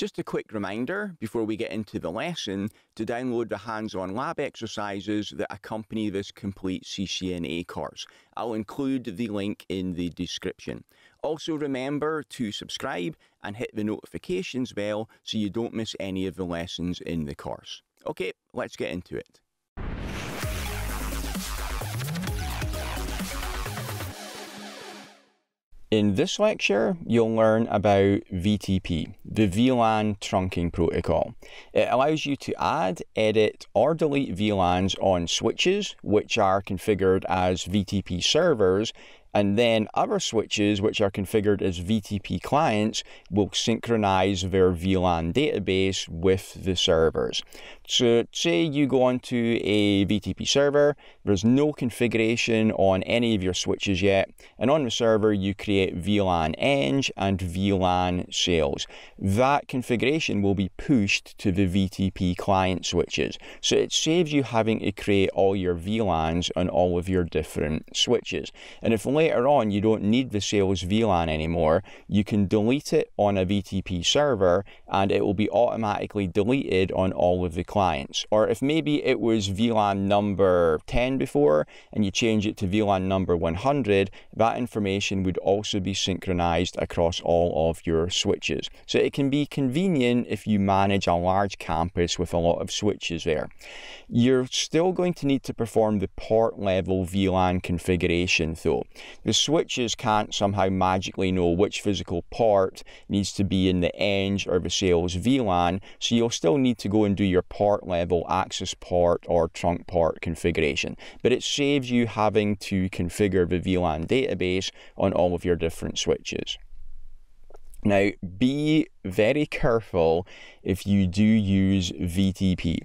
Just a quick reminder before we get into the lesson to download the hands-on lab exercises that accompany this complete CCNA course. I'll include the link in the description. Also remember to subscribe and hit the notifications bell so you don't miss any of the lessons in the course. Okay, let's get into it. In this lecture, you'll learn about VTP, the VLAN trunking protocol. It allows you to add, edit, or delete VLANs on switches, which are configured as VTP servers, and then other switches, which are configured as VTP clients, will synchronize their VLAN database with the servers. So say you go onto a VTP server, there's no configuration on any of your switches yet, and on the server you create VLAN eng and VLAN sales. That configuration will be pushed to the VTP client switches. So it saves you having to create all your VLANs on all of your different switches. And if later on you don't need the sales VLAN anymore, you can delete it on a VTP server and it will be automatically deleted on all of the clients. Or if maybe it was VLAN number 10 before and you change it to VLAN number 100, that information would also be synchronized across all of your switches. So it can be convenient if you manage a large campus with a lot of switches there. You're still going to need to perform the port level VLAN configuration though. The switches can't somehow magically know which physical port needs to be in the eng or the sales VLAN, so you'll still need to go and do your port level access port or trunk port configuration. But it saves you having to configure the VLAN database on all of your different switches. Now, be very careful if you do use VTP,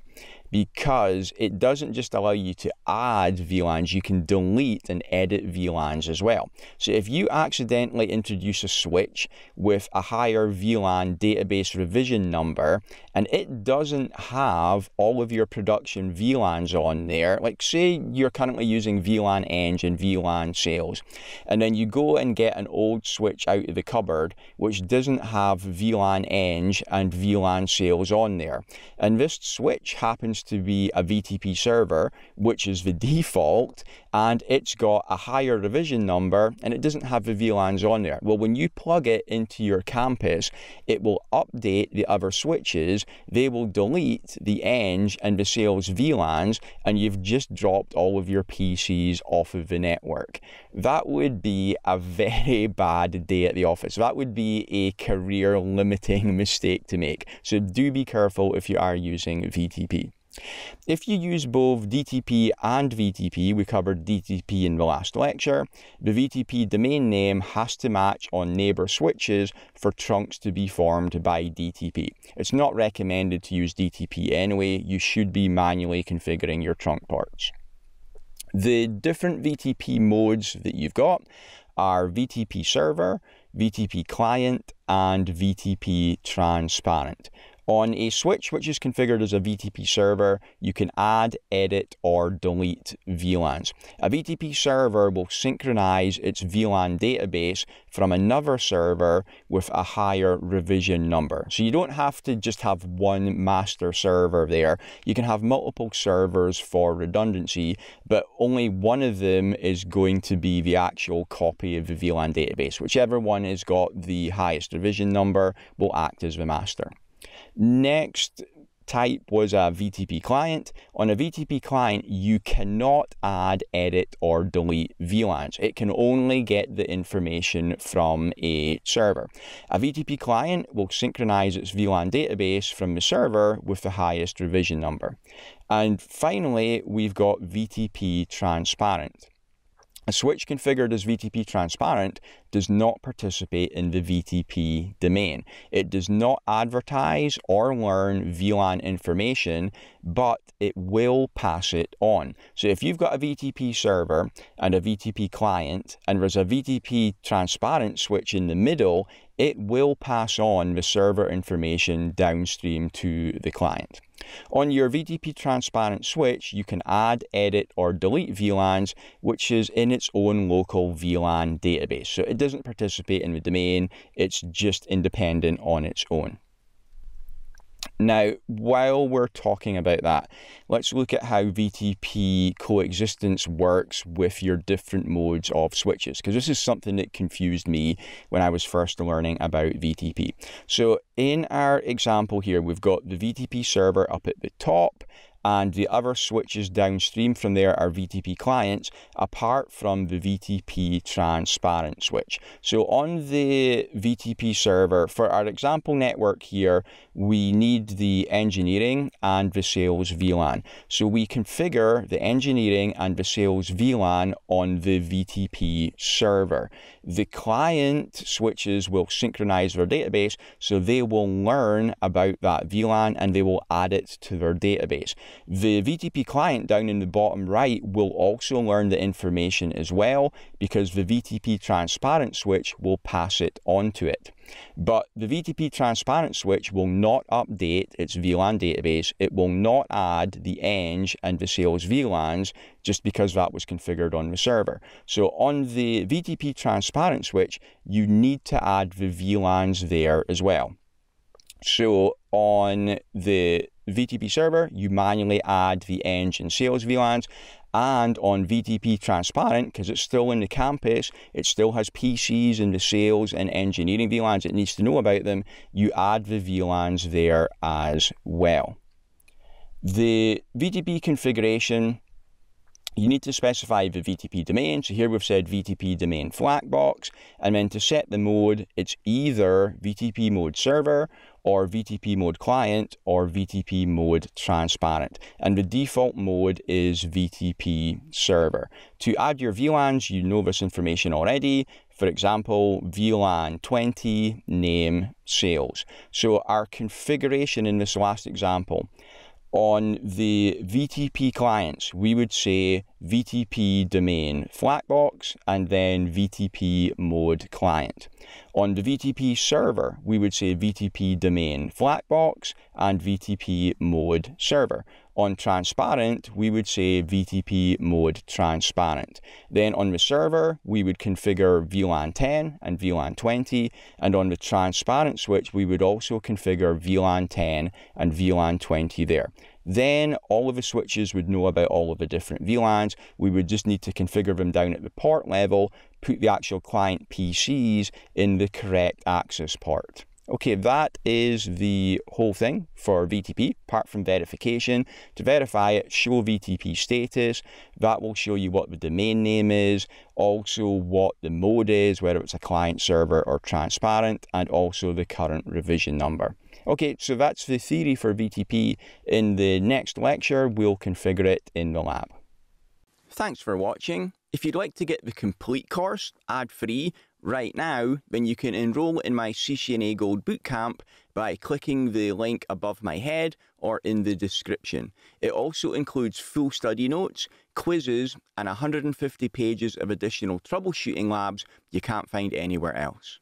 because it doesn't just allow you to add VLANs, you can delete and edit VLANs as well. So if you accidentally introduce a switch with a higher VLAN database revision number, and it doesn't have all of your production VLANs on there, like say you're currently using VLAN eng and VLAN sales, and then you go and get an old switch out of the cupboard, which doesn't have VLAN eng and VLAN sales on there. And this switch happens to be a VTP server, which is the default, and it's got a higher revision number and it doesn't have the VLANs on there. Well, when you plug it into your campus, it will update the other switches, they will delete the eng and the sales VLANs, and you've just dropped all of your PCs off of the network. That would be a very bad day at the office. That would be a career-limiting mistake to make. So do be careful if you are using VTP. If you use both DTP and VTP, we covered DTP in the last lecture, the VTP domain name has to match on neighbor switches for trunks to be formed by DTP. It's not recommended to use DTP anyway, you should be manually configuring your trunk ports. The different VTP modes that you've got are VTP server, VTP client, and VTP transparent. On a switch which is configured as a VTP server, you can add, edit, or delete VLANs. A VTP server will synchronize its VLAN database from another server with a higher revision number. So you don't have to just have one master server there. You can have multiple servers for redundancy, but only one of them is going to be the actual copy of the VLAN database. Whichever one has got the highest revision number will act as the master. Next type was a VTP client. On a VTP client, you cannot add, edit, or delete VLANs. It can only get the information from a server. A VTP client will synchronize its VLAN database from the server with the highest revision number. And finally, we've got VTP transparent. A switch configured as VTP transparent does not participate in the VTP domain. It does not advertise or learn VLAN information, but it will pass it on. So if you've got a VTP server and a VTP client, and there's a VTP transparent switch in the middle, it will pass on the server information downstream to the client. On your VTP transparent switch, you can add, edit, or delete VLANs, which is in its own local VLAN database. So it doesn't participate in the domain, it's just independent on its own. Now, while we're talking about that, let's look at how VTP coexistence works with your different modes of switches, because this is something that confused me when I was first learning about VTP. So in our example here, we've got the VTP server up at the top, and the other switches downstream from there are VTP clients, apart from the VTP transparent switch. So on the VTP server, for our example network here, we need the engineering and the sales VLAN. So we configure the engineering and the sales VLAN on the VTP server. The client switches will synchronize their database, so they will learn about that VLAN and they will add it to their database. The VTP client down in the bottom right will also learn the information as well, because the VTP transparent switch will pass it onto it. But the VTP transparent switch will not update its VLAN database. It will not add the Eng and the sales VLANs just because that was configured on the server. So on the VTP transparent switch, you need to add the VLANs there as well. So on the VTP server, you manually add the Eng and sales VLANs, and on VTP transparent, because it's still in the campus, it still has PCs in the sales and engineering VLANs, it needs to know about them, you add the VLANs there as well. The VTP configuration, you need to specify the VTP domain. So here we've said VTP domain Flackbox, and then to set the mode, it's either VTP mode server or VTP mode client or VTP mode transparent. And the default mode is VTP server. To add your VLANs, you know this information already. For example, VLAN 20, name sales. So our configuration in this last example, on the VTP clients, we would say VTP domain Flackbox and then VTP mode client. On the VTP server, we would say VTP domain Flackbox and VTP mode server. On transparent, we would say VTP mode transparent. Then on the server, we would configure VLAN 10 and VLAN 20. And on the transparent switch, we would also configure VLAN 10 and VLAN 20 there. Then all of the switches would know about all of the different VLANs. We would just need to configure them down at the port level, put the actual client PCs in the correct access port. Okay, that is the whole thing for VTP, apart from verification. To verify it, show VTP status. That will show you what the domain name is, also what the mode is, whether it's a client server or transparent, and also the current revision number. Okay, so that's the theory for VTP. In the next lecture, we'll configure it in the lab. Thanks for watching. If you'd like to get the complete course, ad-free, right now, then you can enroll in my CCNA Gold Bootcamp by clicking the link above my head or in the description. It also includes full study notes, quizzes, and 150 pages of additional troubleshooting labs you can't find anywhere else.